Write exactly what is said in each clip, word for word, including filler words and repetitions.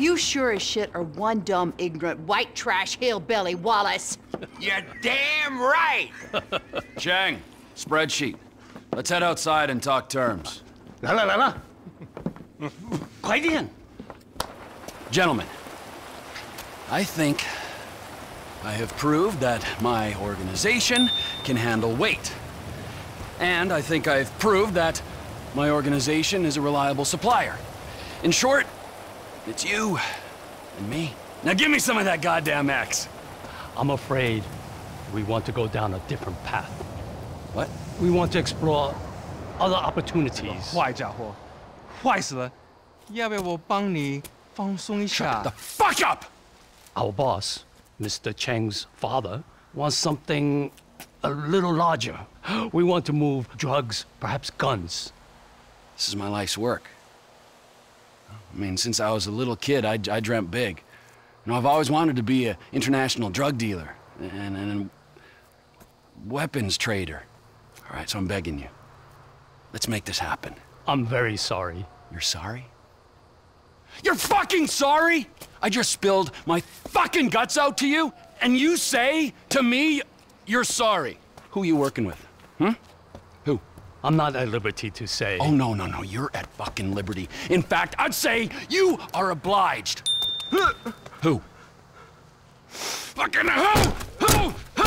You sure as shit are one dumb, ignorant, white trash hillbilly, Wallace. You're damn right! Chang, spreadsheet. Let's head outside and talk terms. La la la la. Quite in. Gentlemen, I think I have proved that my organization can handle weight. And I think I've proved that my organization is a reliable supplier. In short, it's you and me. Now give me some of that goddamn axe. I'm afraid we want to go down a different path. What? We want to explore other opportunities. Shut the fuck up! Our boss, Mister Chang's father, wants something a little larger. We want to move drugs, perhaps guns. This is my life's work. I mean, since I was a little kid, I, I dreamt big. You know, I've always wanted to be an international drug dealer and, and a weapons trader. All right, so I'm begging you. Let's make this happen. I'm very sorry. You're sorry? You're fucking sorry? I just spilled my fucking guts out to you, and you say to me, you're sorry. Who are you working with? Huh? Who? I'm not at liberty to say. Oh, no, no, no. You're at fucking liberty. In fact, I'd say you are obliged. Who? Fucking who? Who? Who?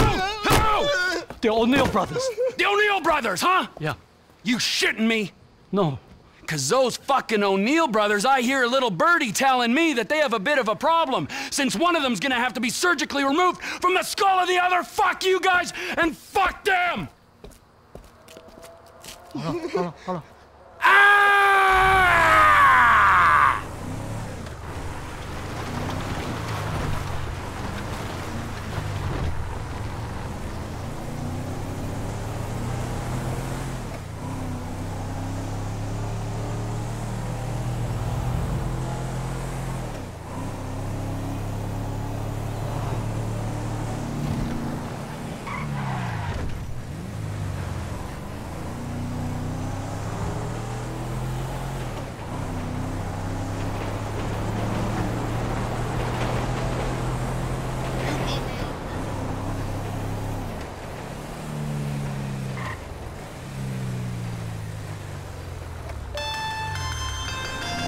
Who? The O'Neill brothers. The O'Neill brothers, huh? Yeah. You shitting me? No. Because those fucking O'Neill brothers, I hear a little birdie telling me that they have a bit of a problem, since one of them's gonna have to be surgically removed from the skull of the other. Fuck you guys, and fuck them! Hold on, hold on, hold on. Ah!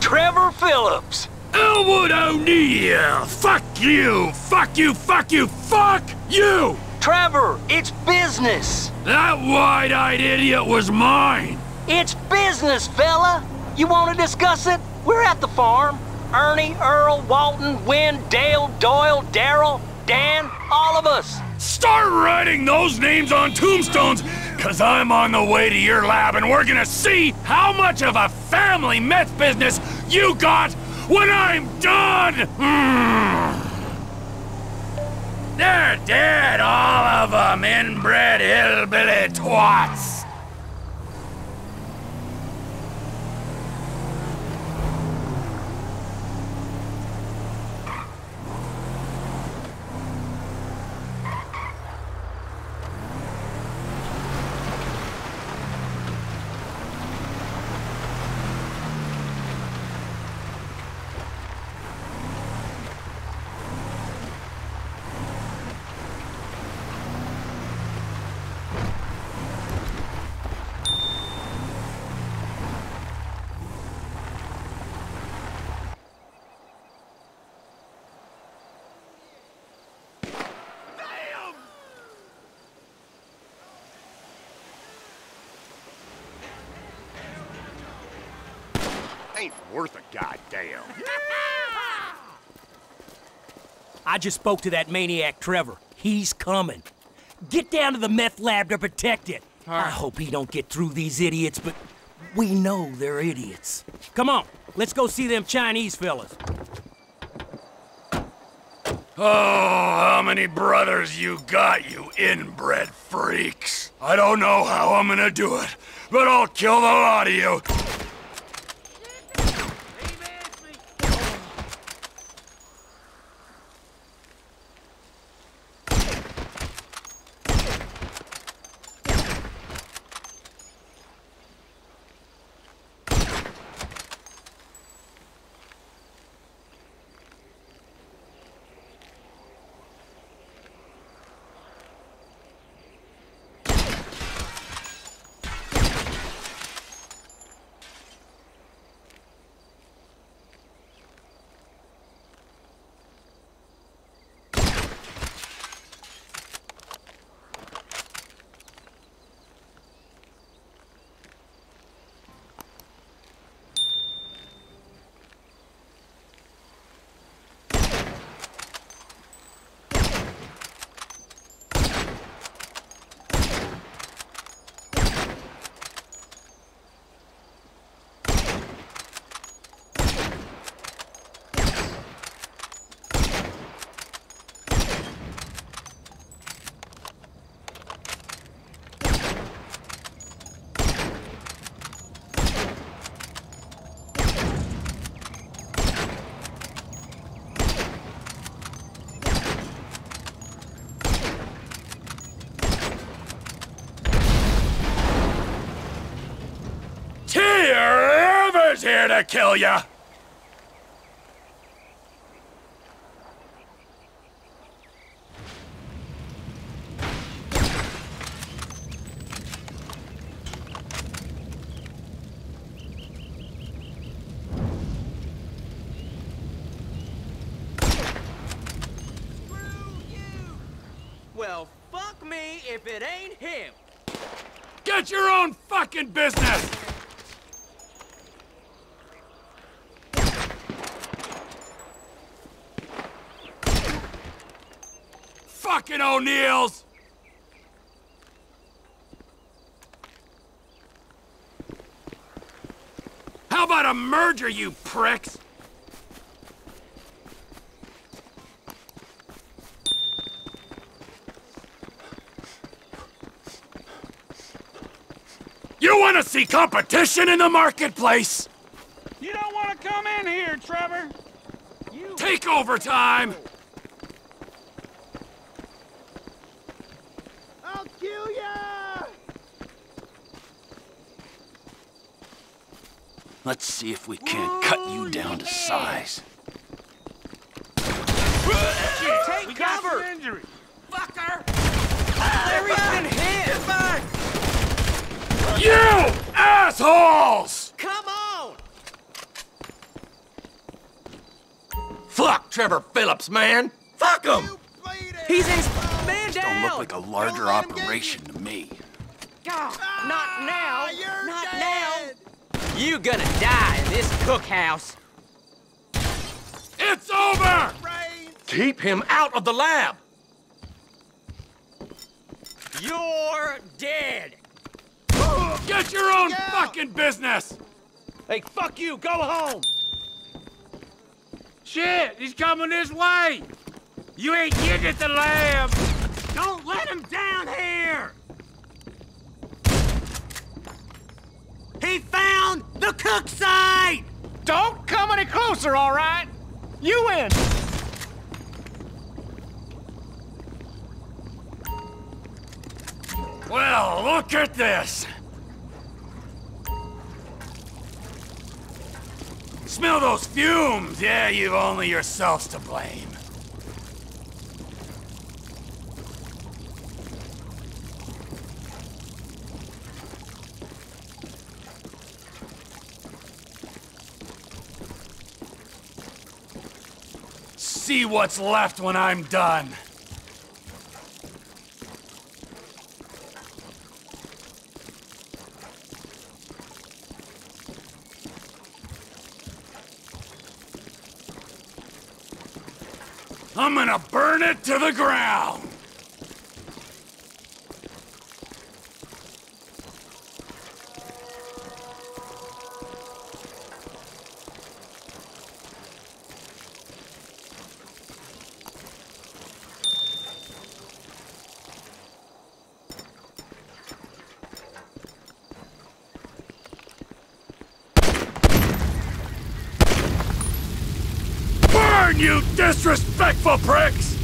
Trevor Phillips! Elwood O'Neill! Fuck you! Fuck you! Fuck you! Fuck you! Trevor, it's business! That wide-eyed idiot was mine! It's business, fella! You want to discuss it? We're at the farm. Ernie, Earl, Walton, Wynn, Dale, Doyle, Daryl, Dan, all of us. Start writing those names on tombstones, because I'm on the way to your lab and we're gonna see how much of a family meth business you got when I'm done! Mm. They're dead, all of them, inbred hillbilly twats! Ain't worth a goddamn. I just spoke to that maniac Trevor. He's coming. Get down to the meth lab to protect it. Right. I hope he don't get through these idiots, but we know they're idiots. Come on, let's go see them Chinese fellas. Oh, how many brothers you got, you inbred freaks? I don't know how I'm gonna do it, but I'll kill the lot of you. here to kill ya! Well, fuck me if it ain't him! Get your own fucking business! Fucking O'Neills! How about a merger, you pricks? You want to see competition in the marketplace? You don't want to come in here, Trevor. You take over time. I'll kill ya. Let's see if we can't Whoa, cut you down yeah. to size. Take we cover. Got injury. Fucker. Ah, there he is. Hit back. You assholes! Come on! Fuck Trevor Phillips, man! Fuck him! He's in... Man down! Don't look like a larger operation to me. God, not now! You're not dead. now! You gonna die in this cookhouse! It's over! Keep him out of the lab! You're dead! Get your own yeah. fucking business! Hey, fuck you! Go home! Shit! He's coming this way! You ain't getting at the lab! Don't let him down here! He found the cook site! Don't come any closer, all right? You win! Well, look at this! Smell those fumes! Yeah, you've only yourselves to blame. See what's left when I'm done. I'm gonna burn it to the ground! You disrespectful pricks!